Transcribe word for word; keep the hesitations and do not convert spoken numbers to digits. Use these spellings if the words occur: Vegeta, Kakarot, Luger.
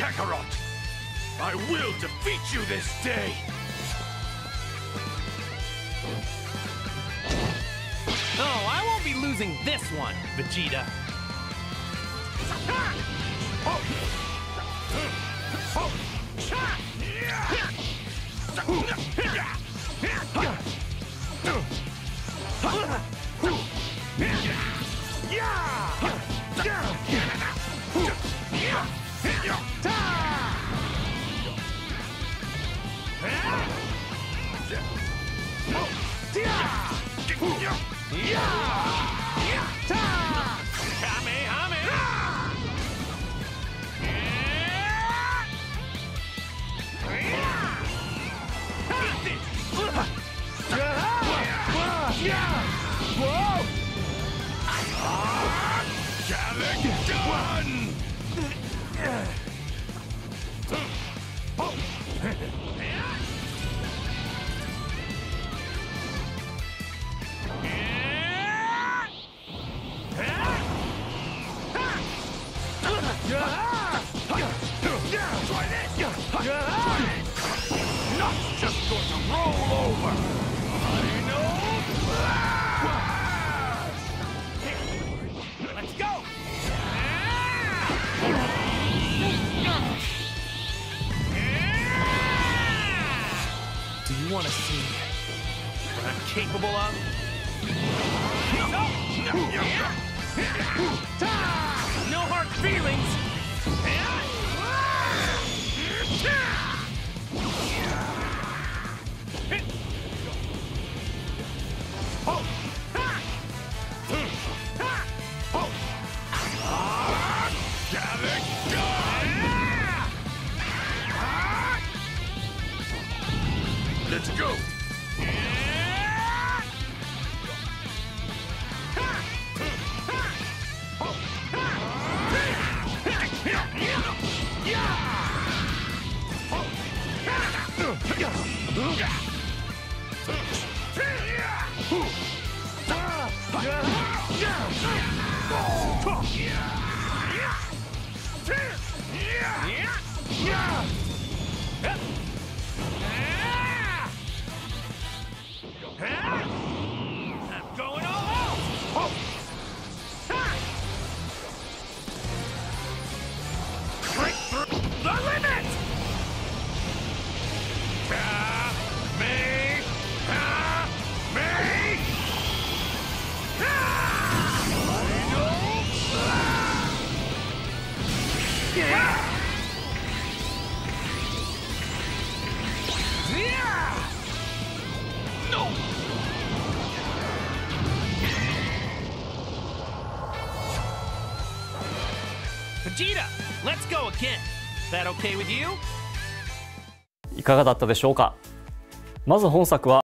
Kakarot! I will defeat you this day! No, I won't be losing this one, Vegeta! Want to see what I'm capable of? No hard feelings! Let's go!いかがだったでしょうか。まず本作は